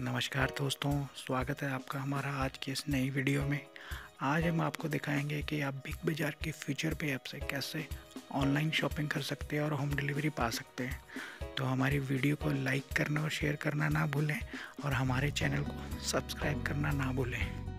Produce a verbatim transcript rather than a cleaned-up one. नमस्कार दोस्तों, स्वागत है आपका हमारा आज के इस नई वीडियो में। आज हम आपको दिखाएंगे कि आप बिग बाज़ार की फ्यूचर पे ऐप से कैसे ऑनलाइन शॉपिंग कर सकते हैं और होम डिलीवरी पा सकते हैं। तो हमारी वीडियो को लाइक करना और शेयर करना ना भूलें और हमारे चैनल को सब्सक्राइब करना ना भूलें।